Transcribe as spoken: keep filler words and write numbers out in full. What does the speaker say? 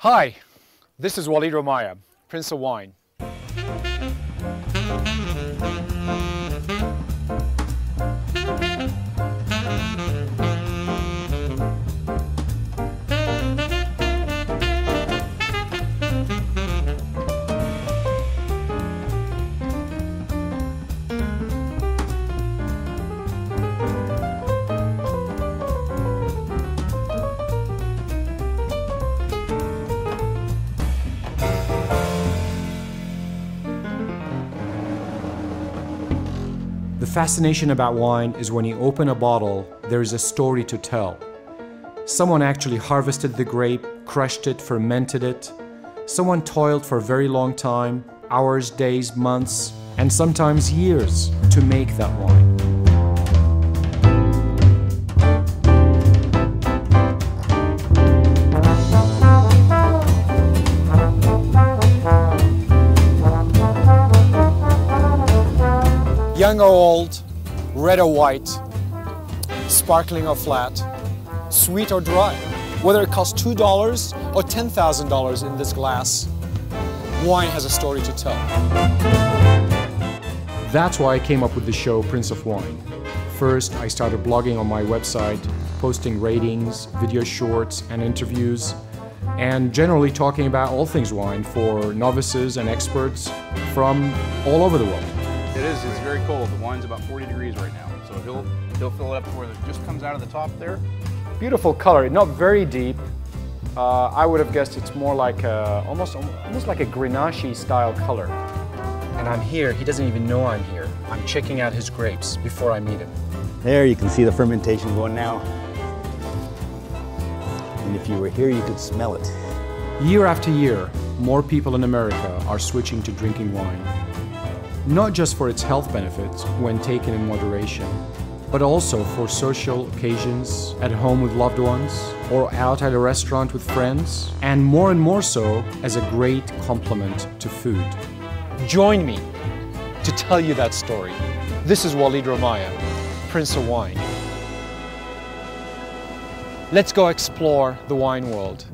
Hi, this is Walid Romaya, Prince of Wine. The fascination about wine is when you open a bottle, there is a story to tell. Someone actually harvested the grape, crushed it, fermented it. Someone toiled for a very long time, hours, days, months, and sometimes years to make that wine. Young or old, red or white, sparkling or flat, sweet or dry. Whether it costs two dollars or ten thousand dollars in this glass, wine has a story to tell. That's why I came up with the show Prince of Wine. First, I started blogging on my website, posting ratings, video shorts and interviews, and generally talking about all things wine for novices and experts from all over the world. It is, it's very cold. The wine's about forty degrees right now. So he'll, he'll fill it up to where it just comes out of the top there. Beautiful color, not very deep. Uh, I would have guessed it's more like a, almost, almost like a Grenache style color. And I'm here, he doesn't even know I'm here. I'm checking out his grapes before I meet him. There you can see the fermentation going now. And if you were here, you could smell it. Year after year, more people in America are switching to drinking wine. Not just for its health benefits when taken in moderation, but also for social occasions, at home with loved ones, or out at a restaurant with friends, and more and more so as a great complement to food. Join me to tell you that story. This is Walid Romaya, Prince of Wine. Let's go explore the wine world.